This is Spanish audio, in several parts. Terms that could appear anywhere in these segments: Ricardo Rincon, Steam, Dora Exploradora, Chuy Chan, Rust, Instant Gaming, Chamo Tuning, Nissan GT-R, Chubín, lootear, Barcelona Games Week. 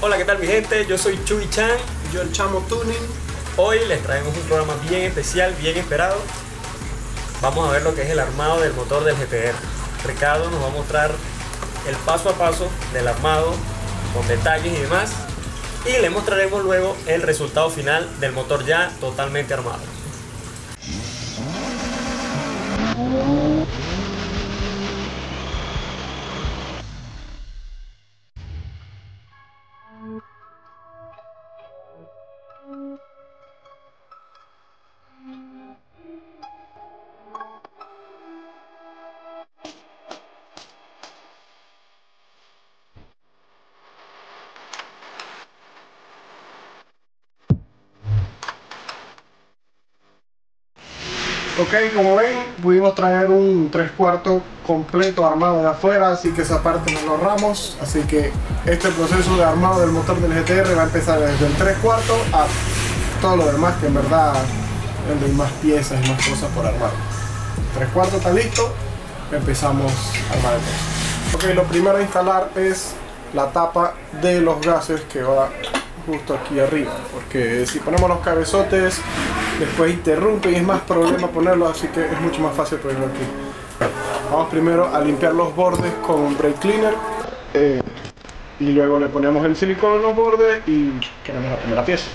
Hola, ¿qué tal mi gente? Yo soy Chuy Chan. Yo el Chamo Tuning. Hoy les traemos un programa bien especial, bien esperado. Vamos a ver lo que es el armado del motor del GT-R. Ricardo nos va a mostrar el paso a paso del armado, con detalles y demás. Y le mostraremos luego el resultado final del motor ya totalmente armado. Ok, como ven, pudimos traer un 3/4 completo armado de afuera, así que esa parte nos lo ahorramos. Así que este proceso de armado del motor del GT-R va a empezar desde el 3/4 a todo lo demás, que en verdad hay más piezas y más cosas por armar. 3/4 está listo, empezamos a armar el proceso. Ok, lo primero a instalar es la tapa de los gases que va justo aquí arriba, porque si ponemos los cabezotes después interrumpe y es más problema ponerlo, así que es mucho más fácil ponerlo aquí. Vamos primero a limpiar los bordes con un brake cleaner y luego le ponemos el silicón en los bordes y queremos la primera pieza.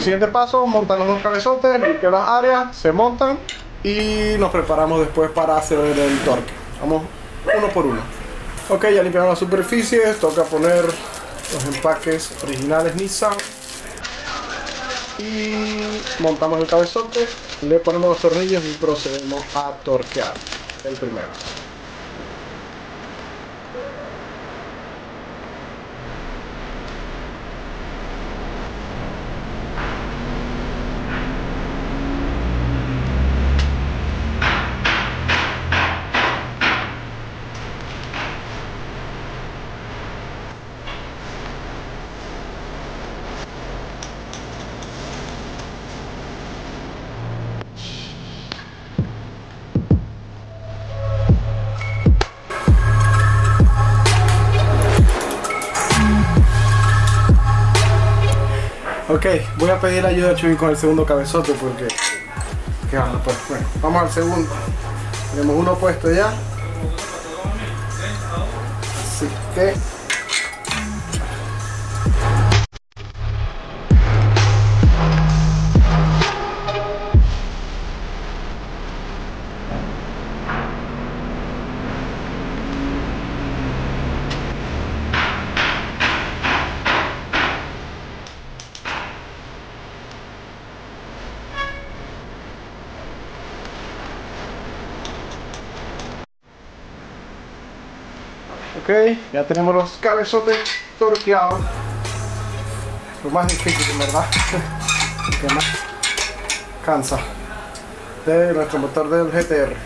Siguiente paso, montar los dos cabezotes, limpiar las áreas, se montan y nos preparamos después para hacer el torque. Vamos uno por uno. Ok, ya limpiamos las superficies, toca poner los empaques originales Nissan y montamos el cabezote, le ponemos los tornillos y procedemos a torquear el primero. Ok, voy a pedir ayuda a Chubín con el segundo cabezote porque... ¿Qué onda, pues? Bueno, vamos al segundo. Tenemos uno puesto ya. Así que... Ok, ya tenemos los cabezotes torqueados. Lo más difícil, en verdad, lo que más cansa de nuestro motor del GT-R.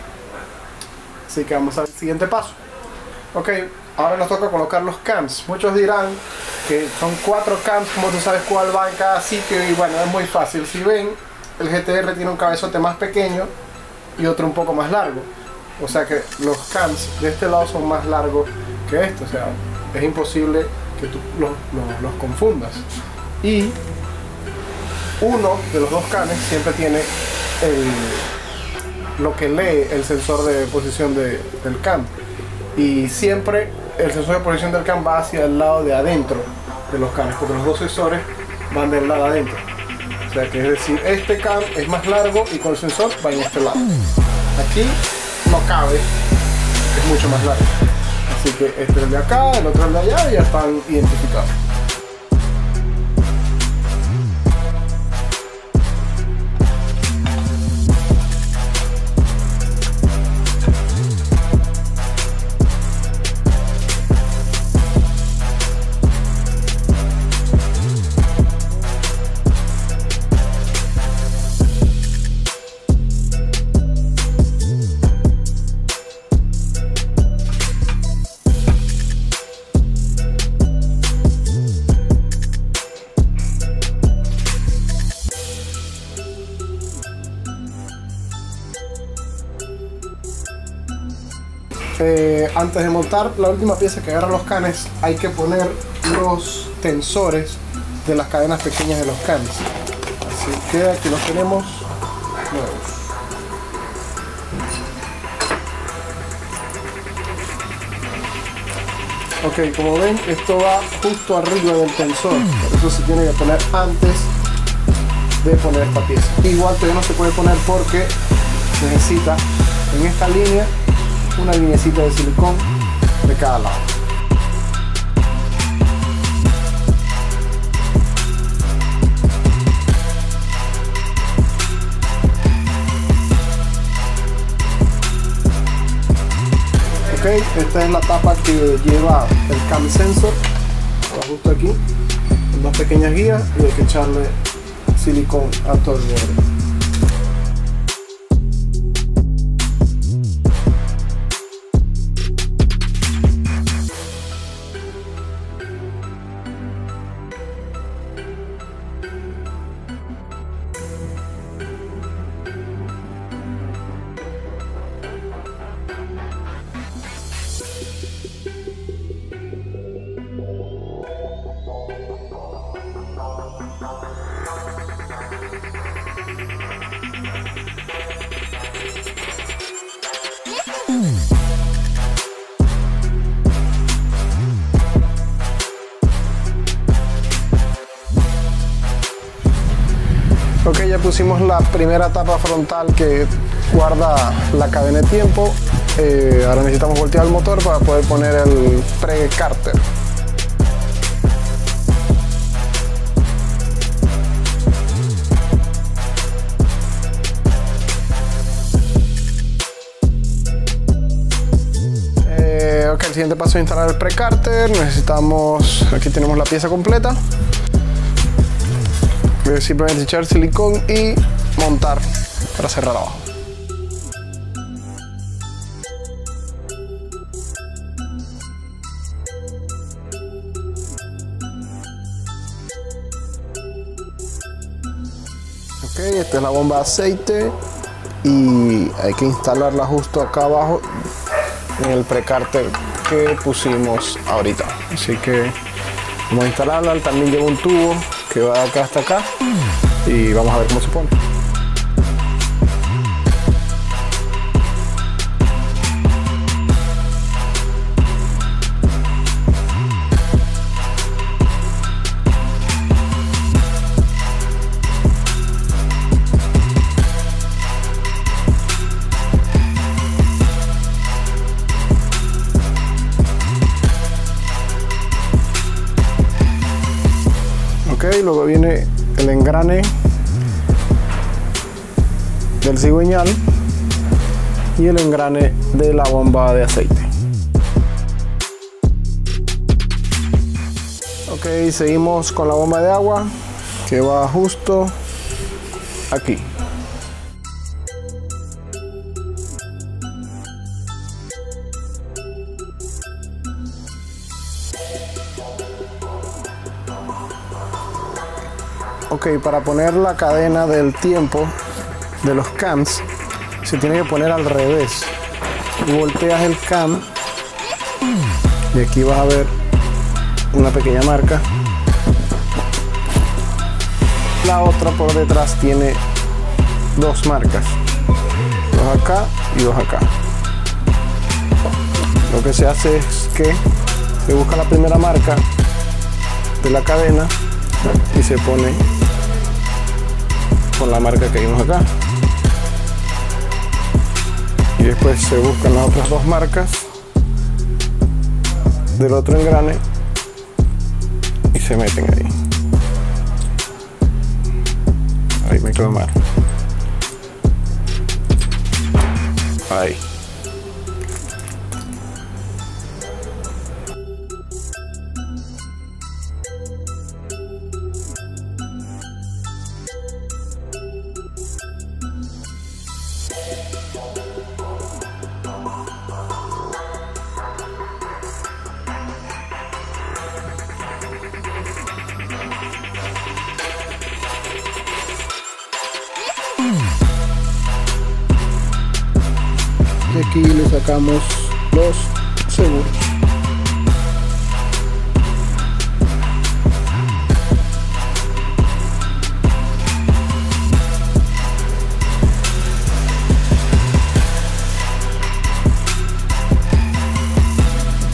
Así que vamos al siguiente paso. Ok, ahora nos toca colocar los cams. Muchos dirán que son 4 cams, como tú sabes cuál va en cada sitio, y bueno, es muy fácil. Si ven, el GT-R tiene un cabezote más pequeño y otro un poco más largo. O sea que los cams de este lado son más largos que esto, o sea, es imposible que tú los confundas. Y uno de los dos canes siempre tiene lo que lee el sensor de posición del cam, y siempre el sensor de posición del cam va hacia el lado de adentro de los canes, porque los dos sensores van del lado adentro. O sea que, es decir, este cam es más largo y con el sensor va en este lado. Aquí no cabe, es mucho más largo. Así que este es el de acá, el otro el de allá, y ya están identificados. Antes de montar la última pieza que agarra los canes, hay que poner los tensores de las cadenas pequeñas de los canes. Así que aquí los tenemos nuevos. Ok, como ven, esto va justo arriba del tensor, por eso se tiene que poner antes de poner esta pieza. Igual todavía no se puede poner porque necesita en esta línea una linecita de silicón de cada lado. Ok, esta es la tapa que lleva el cam sensor, está justo aquí, con dos pequeñas guías, y hay que echarle silicón a todo el borde. Ok, ya pusimos la primera tapa frontal que guarda la cadena de tiempo. Ahora necesitamos voltear el motor para poder poner el pre-cárter. Ok, el siguiente paso es instalar el pre-cárter. Necesitamos, aquí tenemos la pieza completa. Voy a simplemente echar silicón y montar para cerrar abajo. Ok, esta es la bomba de aceite y hay que instalarla justo acá abajo en el precárter que pusimos ahorita. Así que vamos a instalarla. También lleva un tubo que va de acá hasta acá y vamos a ver cómo se pone. Luego viene el engrane del cigüeñal y el engrane de la bomba de aceite. Ok, seguimos con la bomba de agua que va justo aquí. Ok, para poner la cadena del tiempo de los cams se tiene que poner al revés. Volteas el cam y aquí vas a ver una pequeña marca. La otra por detrás tiene dos marcas, dos acá y dos acá. Lo que se hace es que se busca la primera marca de la cadena y se pone con la marca que vimos acá, y después se buscan las otras dos marcas del otro engrane y se meten ahí me quedó mal ahí. Aquí le sacamos los seguros.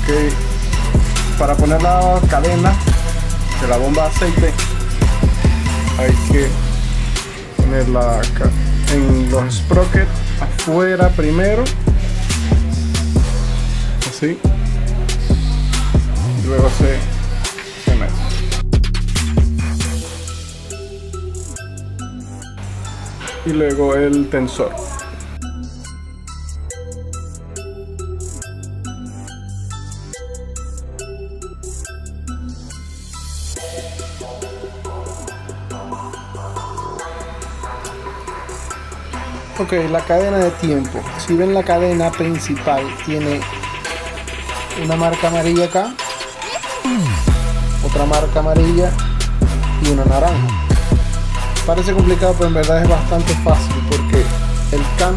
Okay. Para poner la cadena de la bomba de aceite hay que ponerla acá en los sprockets afuera primero, así, luego se mete. Y luego el tensor. Ok, la cadena de tiempo. Si ven, la cadena principal tiene una marca amarilla acá, otra marca amarilla y una naranja. Parece complicado, pero en verdad es bastante fácil, porque el cam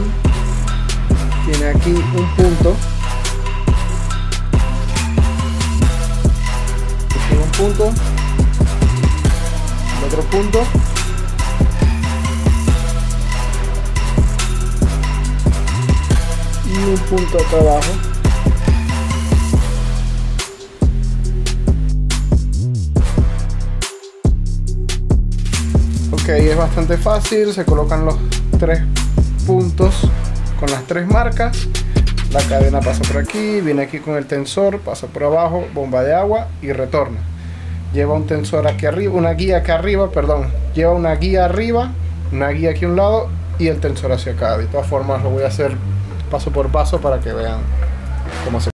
tiene aquí un punto, tiene un punto, el otro punto, y un punto acá abajo. Ok, es bastante fácil, se colocan los tres puntos con las tres marcas, la cadena pasa por aquí, viene aquí con el tensor, pasa por abajo, bomba de agua y retorna. Lleva un tensor aquí arriba, una guía acá arriba, perdón, lleva una guía arriba, una guía aquí a un lado y el tensor hacia acá. De todas formas lo voy a hacer paso por paso para que vean cómo se.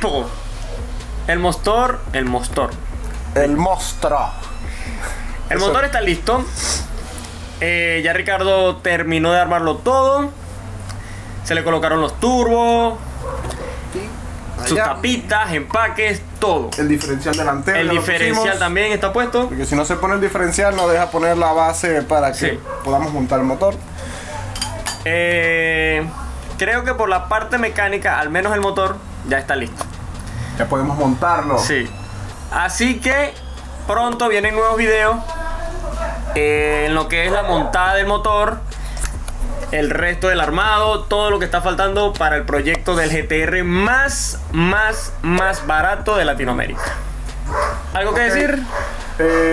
tipo. El motor está listo. Ya Ricardo terminó de armarlo todo. Se le colocaron los turbos, sus tapitas, empaques, todo. El diferencial delantero. El diferencial también está puesto. Porque si no se pone el diferencial, no deja poner la base para que podamos montar el motor. Creo que por la parte mecánica, al menos el motor, ya está listo. Ya podemos montarlo. Sí. Así que pronto vienen nuevos videos en lo que es la montada del motor, el resto del armado, todo lo que está faltando para el proyecto del GT-R más barato de Latinoamérica. ¿Algo que decir?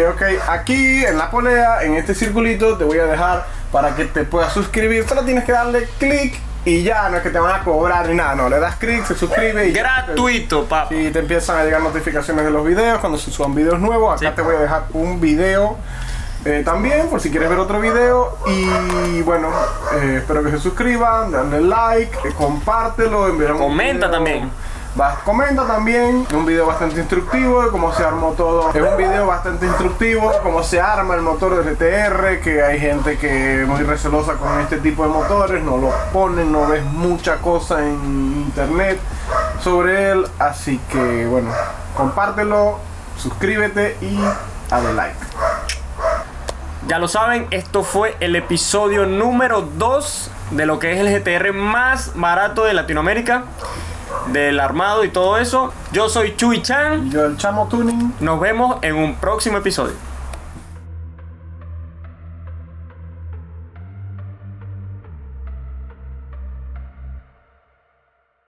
Ok, aquí en la polea, en este circulito, te voy a dejar para que te puedas suscribir. Solo tienes que darle clic y ya, no es que te van a cobrar ni nada, no. Le das clic, se suscribe y gratuito, papá. Y te empiezan a llegar notificaciones de los videos cuando se suban videos nuevos. Acá te voy a dejar un video también, por si quieres ver otro video. Y bueno, espero que se suscriban, dale like, compártelo, comenta también. Comenta también, un video bastante instructivo de cómo se armó todo. Es un video bastante instructivo de cómo se arma el motor del GT-R, que hay gente que es muy recelosa con este tipo de motores, no los ponen, no ves mucha cosa en internet sobre él. Así que bueno, compártelo, suscríbete y dale like. Ya lo saben, esto fue el episodio número 2 de lo que es el GT-R más barato de Latinoamérica, del armado y todo eso. Yo soy Chuy Chan. Y yo el Chamo Tuning. Nos vemos en un próximo episodio.